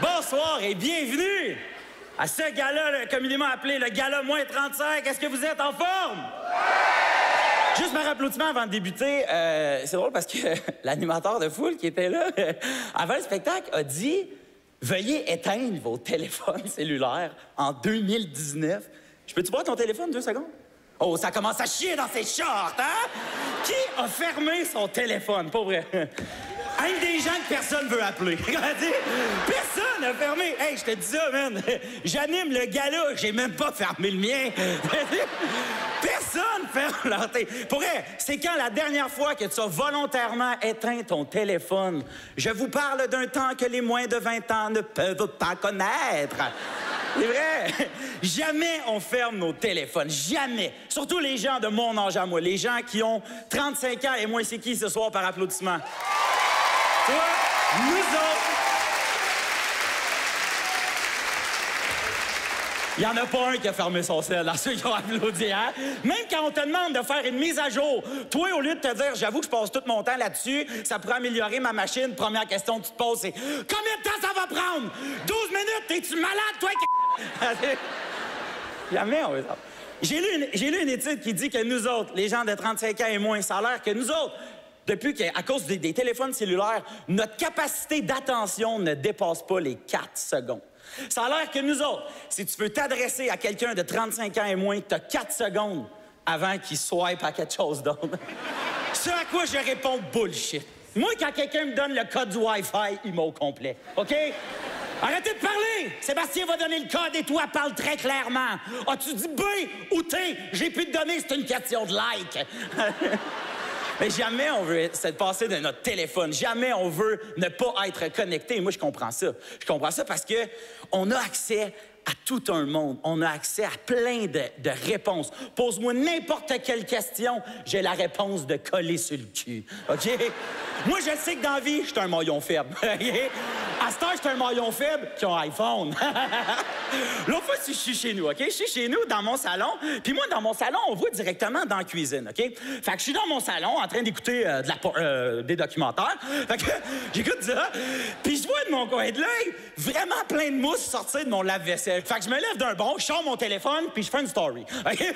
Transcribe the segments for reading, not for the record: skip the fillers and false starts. Bonsoir et bienvenue à ce gala communément appelé le gala moins 35. Est-ce que vous êtes en forme? Oui! Juste par applaudissement avant de débuter, c'est drôle parce que l'animateur de foule qui était là avant le spectacle a dit « Veuillez éteindre vos téléphones cellulaires en 2019. » Je peux-tu boire ton téléphone 2 secondes? Oh, ça commence à chier dans ses shorts, hein? Qui a fermé son téléphone? Pas vrai. Même des gens que personne veut appeler. Personne a fermé. Hey, je te dis ça, man. J'anime le gala, j'ai même pas fermé le mien. Personne ferme leur téléphone. Pour vrai, c'est quand la dernière fois que tu as volontairement éteint ton téléphone? Je vous parle d'un temps que les moins de 20 ans ne peuvent pas connaître. C'est vrai. Jamais on ferme nos téléphones. Jamais. Surtout les gens de mon âge à moi. Les gens qui ont 35 ans et moins c'est qui ce soir par applaudissement? Toi, nous autres. Il n'y en a pas un qui a fermé son sel dans ceux qui ont applaudi, hein? Même quand on te demande de faire une mise à jour, toi, au lieu de te dire, j'avoue que je passe tout mon temps là-dessus, ça pourrait améliorer ma machine, première question que tu te poses, c'est combien de temps ça va prendre? 12 minutes, es-tu malade, toi, Jamais on veut ça. J'ai lu une étude qui dit que nous autres, les gens de 35 ans et moins, ça a l'air que nous autres, depuis qu'à cause des téléphones cellulaires, notre capacité d'attention ne dépasse pas les 4 secondes. Ça a l'air que nous autres, si tu veux t'adresser à quelqu'un de 35 ans et moins, tu as 4 secondes avant qu'il swipe à quelque chose d'autre. Ce à quoi je réponds bullshit. Moi, quand quelqu'un me donne le code du Wi-Fi, il m'a au complet, OK? Arrêtez de parler! Sébastien va donner le code et toi, parle très clairement. As-tu dit B ou T? J'ai plus de données, c'est une question de like. Mais jamais on veut se passer de notre téléphone. Jamais on veut ne pas être connecté. Moi, je comprends ça. Je comprends ça parce qu'on a accès à tout un monde. On a accès à plein de réponses. Pose-moi n'importe quelle question, j'ai la réponse de coller sur le cul. OK? Moi, je sais que dans la vie, je suis un maillon faible. À ce temps, je suis un maillon faible qui a un iPhone. L'autre fois, je suis chez nous, OK? Je suis chez nous, dans mon salon. Puis moi, dans mon salon, on voit directement dans la cuisine, OK? Fait que je suis dans mon salon en train d'écouter des documentaires. Fait que j'écoute ça. Puis je vois de mon coin de l'œil vraiment plein de mousse sortir de mon lave-vaisselle. Fait que je me lève d'un bond, je sors mon téléphone, puis je fais une story. Okay?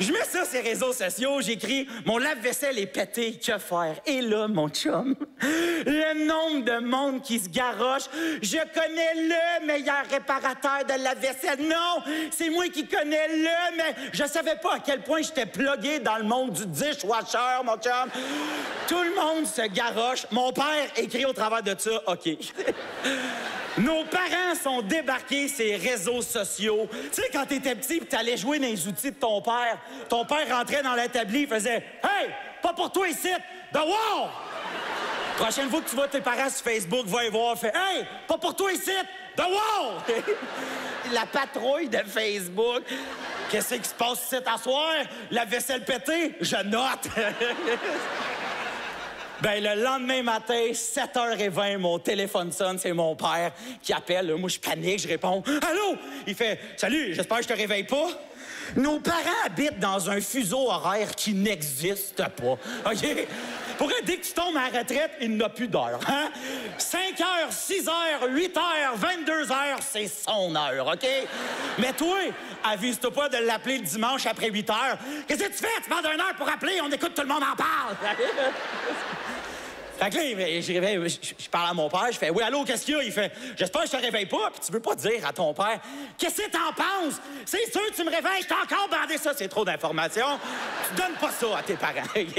Je mets ça sur les réseaux sociaux, j'écris « Mon lave-vaisselle est pété, que faire? » Et là, mon chum, le nombre de monde qui se garoche. « Je connais le meilleur réparateur de lave-vaisselle. » Non, c'est moi qui connais le, mais je savais pas à quel point j'étais plugué dans le monde du dishwasher, mon chum. Tout le monde se garoche. Mon père écrit au travers de ça « OK. » Nos parents sont débarqués ces réseaux sociaux. Tu sais, quand t'étais petit pis t'allais jouer dans les outils de ton père rentrait dans l'établi, il faisait « Hey, pas pour toi ici, dehors! » Prochaine fois que tu vois tes parents sur Facebook, va y voir, fait « Hey, pas pour toi ici, dehors! » La patrouille de Facebook. Qu'est-ce qui se passe ici à soir? La vaisselle pétée? Je note! Ben, le lendemain matin, 7h20, mon téléphone sonne, c'est mon père qui appelle. Moi, je panique, je réponds. Allô? Il fait, salut, j'espère que je te réveille pas. Nos parents habitent dans un fuseau horaire qui n'existe pas. OK? Pour eux, dès que tu tombes à la retraite, il n'a plus d'heure. Hein? 5h, 6h, 8h, 22h, c'est son heure. OK? Mais toi, avise-toi pas de l'appeler le dimanche après 8h. Qu'est-ce que tu fais? Tu demandes une heure pour appeler, on écoute, tout le monde en parle. Fait que là, je parle à mon père, je fais « Oui, allô, qu'est-ce qu'il y a? » Il fait « J'espère que je te réveille pas. » Puis tu veux pas dire à ton père « Qu'est-ce que t'en penses? C'est sûr que tu me réveilles, je t'ai encore bandé ça. » C'est trop d'informations. Tu donnes pas ça à tes parents. Okay?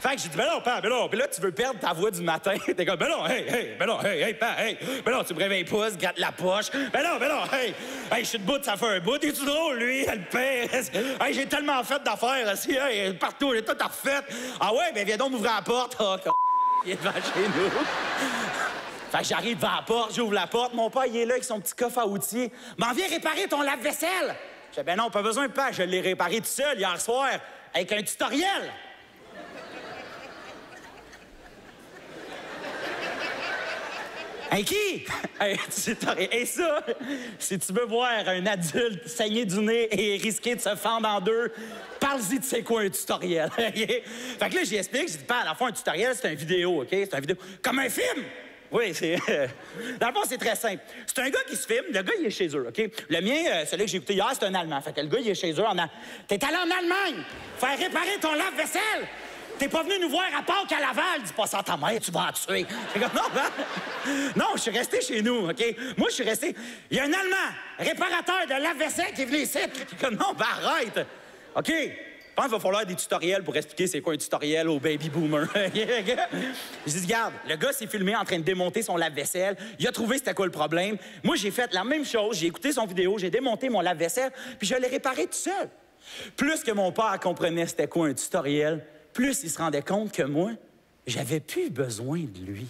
Fait que je dis « Ben non, père, ben non. » Puis là, tu veux perdre ta voix du matin. T'es comme « Ben non, hey, hey, ben non, hey, hey, père, hey. Ben non, tu me réveilles pas, se gratte la poche. Ben non, hey. Hey, je suis debout, ça fait un bout. T'es-tu drôle, lui? Elle pèse. Hey, j'ai tellement fait d'affaires aussi. Hey, partout, j'ai tout à refaire. Ah ouais, ben viens donc m'ouvrir la porte. Oh, il est devant chez nous. Fait que j'arrive devant la porte, j'ouvre la porte. Mon père, il est là avec son petit coffre à outils. « M'en viens réparer ton lave-vaisselle! » Je dis « Ben non, pas besoin de père. Je l'ai réparé tout seul hier soir avec un tutoriel. » Hey, qui? Et ça, si tu veux voir un adulte saigner du nez et risquer de se fendre en deux, parle-y de c'est quoi un tutoriel. Fait que là, j'y explique, j'ai dit, pas à la fois, un tutoriel, c'est une vidéo, OK? C'est une vidéo. Comme un film! Oui, c'est... Dans le fond, c'est très simple. C'est un gars qui se filme. Le gars, il est chez eux, OK? Le mien, celui que j'ai écouté hier, c'est un Allemand. Fait que le gars, il est chez eux en... T'es allé en Allemagne faire réparer ton lave-vaisselle! T'es pas venu nous voir à Pâques à Laval! Dis pas ça à ta mère, tu vas en tuer! Fait que non, ben... Non, je suis resté chez nous, OK? Moi, je suis resté... Il y a un Allemand, réparateur de lave-vaisselle, qui est venu ici! Fait que non, ben arrête! OK? Je pense qu'il va falloir des tutoriels pour expliquer c'est quoi un tutoriel aux baby boomers. Je dis, regarde, le gars s'est filmé en train de démonter son lave-vaisselle. Il a trouvé c'était quoi le problème. Moi, j'ai fait la même chose. J'ai écouté son vidéo, j'ai démonté mon lave-vaisselle, puis je l'ai réparé tout seul. Plus que mon père comprenait c'était quoi un tutoriel, plus il se rendait compte que moi, j'avais plus besoin de lui.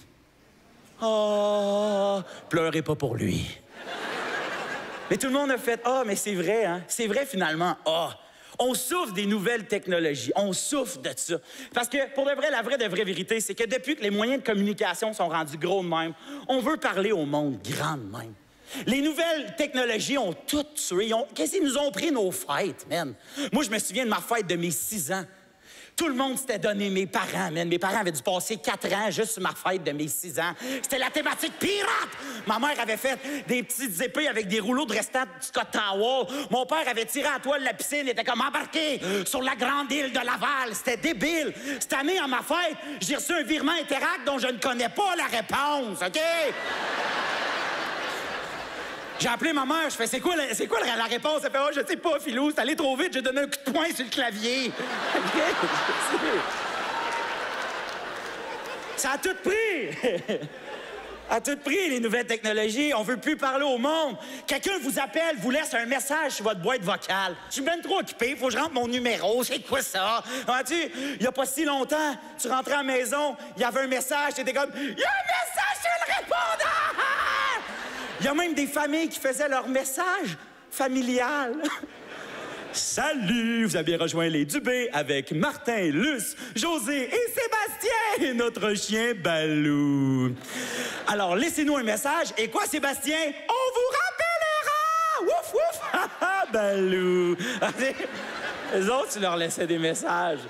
Oh, pleurez pas pour lui. Mais tout le monde a fait, ah, oh, mais c'est vrai, hein? C'est vrai finalement, ah. Oh. On souffre des nouvelles technologies. On souffre de ça. Parce que, pour de vrai, la vraie de vraie vérité, c'est que depuis que les moyens de communication sont rendus gros de même, on veut parler au monde grand de même. Les nouvelles technologies ont tout tué. Qu'est-ce qu'ils nous ont pris nos fêtes, man? Moi, je me souviens de ma fête de mes 6 ans. Tout le monde s'était donné mes parents, man. Mes parents avaient dû passer 4 ans juste sur ma fête de mes 6 ans. C'était la thématique pirate! Ma mère avait fait des petites épées avec des rouleaux de restant du cotton wool. Mon père avait tiré à la toile de la piscine. Il était comme embarqué sur la grande île de Laval. C'était débile. Cette année, à ma fête, j'ai reçu un virement Interac dont je ne connais pas la réponse, OK? J'ai appelé ma mère. Je fais, c'est quoi la réponse? Elle fait, oh, je sais pas, Philou, c'est allé trop vite. J'ai donné un coup de poing sur le clavier. Ça a tout pris. À tout prix, les nouvelles technologies, on veut plus parler au monde. Quelqu'un vous appelle, vous laisse un message sur votre boîte vocale. Je suis ben trop occupé, faut que je rentre mon numéro, c'est quoi ça? Il y a pas si longtemps, tu rentrais à la maison, il y avait un message, t'étais comme « Il y a un message sur le répondant! » Il y a même des familles qui faisaient leur message familial. Salut! Vous avez rejoint les Dubé avec Martin, Luce, José et Sébastien, et notre chien Balou. Alors, laissez-nous un message. Et quoi, Sébastien? On vous rappellera! Ouf, ouf! Ha, ha, Balou! Les autres, tu leur laissais des messages.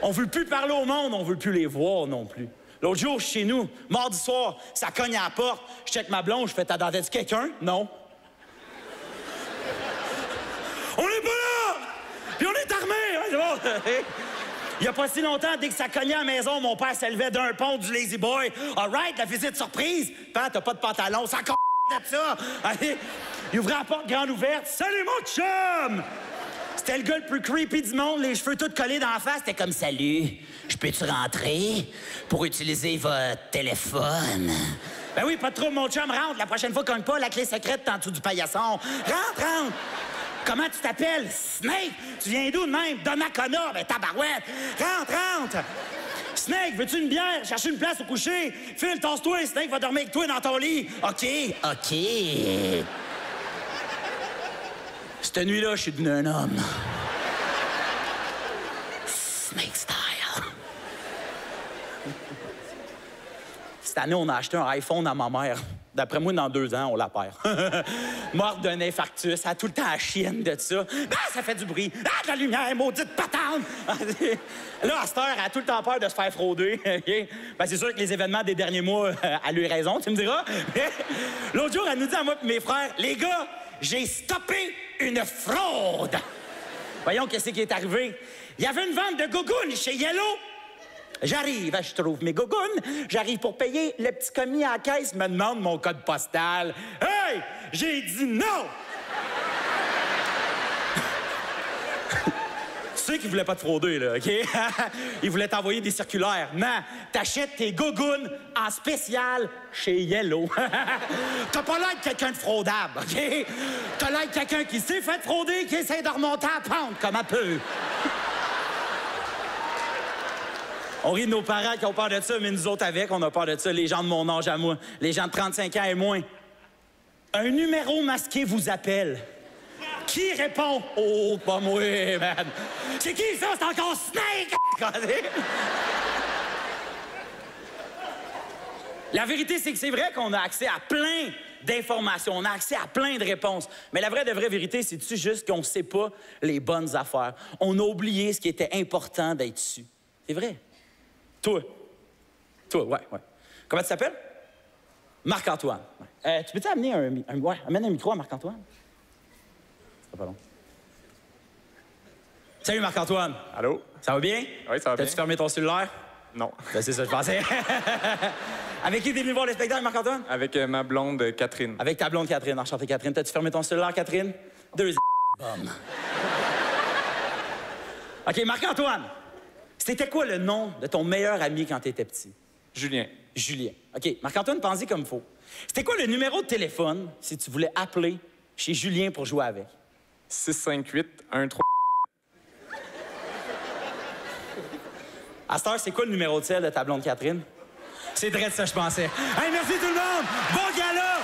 On veut plus parler au monde, on veut plus les voir non plus. L'autre jour, chez nous, mardi soir, ça cogne à la porte. Je check ma blonde, je fais « T'attendais-tu quelqu'un? » Non. On est pas là! Puis on est armés! Hein, bon. Il n'y a pas si longtemps, dès que ça cognait à la maison, mon père s'élevait d'un pont du Lazy Boy. All right, la visite surprise. Père, t'as pas de pantalon, ça c***** de ça. Allez, il ouvrait la porte grande ouverte. « Salut, mon chum! » C'était le gars le plus creepy du monde, les cheveux tous collés dans la face. C'était comme « Salut, je peux-tu rentrer pour utiliser votre téléphone? » Ben oui, pas de trouble, mon chum, rentre. La prochaine fois, cogne pas, la clé secrète est en dessous du paillasson. Rentre! Comment tu t'appelles? Snake? Tu viens d'où de même? Donnacona? Ben tabarouette! Rentre! Snake, veux-tu une bière? Cherche une place au coucher? Phil, tasse-toi, Snake va dormir avec toi dans ton lit. OK. Cette nuit-là, je suis devenu un homme. Snake style. Cette année, on a acheté un iPhone à ma mère. D'après moi, dans 2 ans, on la perd. Morte d'un infarctus, elle a tout le temps la chienne de ça. Ben, ça fait du bruit. Ah, de la lumière, maudite patente! Là, à cette heure, elle a tout le temps peur de se faire frauder. Ben, c'est sûr que les événements des derniers mois, elle a eu raison, tu me diras. L'autre jour, elle nous dit à moi et mes frères, « Les gars, j'ai stoppé une fraude! » Voyons qu'est-ce qui est arrivé. Il y avait une vente de gougounes chez Yellow. J'arrive, je trouve mes gougounes, j'arrive pour payer, le petit commis à la caisse me demande mon code postal. Hey! J'ai dit non! Tu sais qu'il voulait pas te frauder, là, OK? Il voulait t'envoyer des circulaires. Non, t'achètes tes gougounes en spécial chez Yellow. T'as pas l'air de quelqu'un de fraudable, OK? T'as l'air de quelqu'un qui s'est fait frauder, qui essaie de remonter à la pente comme un peu. On rit de nos parents qui ont peur de ça, mais nous autres avec, on a peur de ça. Les gens de mon âge à moi, les gens de 35 ans et moins. Un numéro masqué vous appelle. Qui répond? Oh, pas moi, man. C'est qui ça? C'est encore Snake! La vérité, c'est que c'est vrai qu'on a accès à plein d'informations, on a accès à plein de réponses. Mais la vraie de vraie vérité, c'est-tu juste qu'on ne sait pas les bonnes affaires? On a oublié ce qui était important d'être su. C'est vrai. Toi. Ouais. Comment tu t'appelles? Marc-Antoine. Tu peux-tu amener un... Ouais, amène un micro à Marc-Antoine. C'est pas long. Salut Marc-Antoine. Allô? Ça va bien? Oui, ça va bien. T'as-tu fermé ton cellulaire? Non. Ben, c'est ça, je pensais. Avec qui t'es venu voir le spectacle, Marc-Antoine? Avec ma blonde Catherine. Avec ta blonde Catherine. Enchantée, Catherine. T'as-tu fermé ton cellulaire, Catherine? Deux bombes. OK, Marc-Antoine, c'était quoi le nom de ton meilleur ami quand t'étais petit? Julien. Julien. OK, Marc-Antoine, pense-y comme faut. C'était quoi le numéro de téléphone si tu voulais appeler chez Julien pour jouer avec? 658-13... À cette heure, c'est quoi le numéro de celle de ta blonde Catherine? C'est drette ça, je pensais. Hey, merci tout le monde! Bon gala!